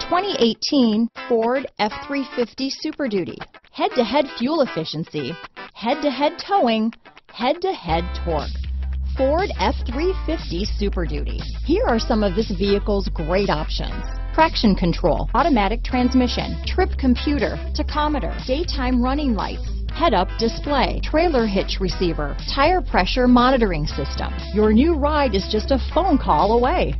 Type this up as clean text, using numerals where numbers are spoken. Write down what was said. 2018 Ford F-350 Super Duty. Head-to-head fuel efficiency, head-to-head towing, head-to-head torque. Ford F-350 Super Duty. Here are some of this vehicle's great options. Traction control, automatic transmission, trip computer, tachometer, daytime running lights, head-up display, trailer hitch receiver, tire pressure monitoring system. Your new ride is just a phone call away.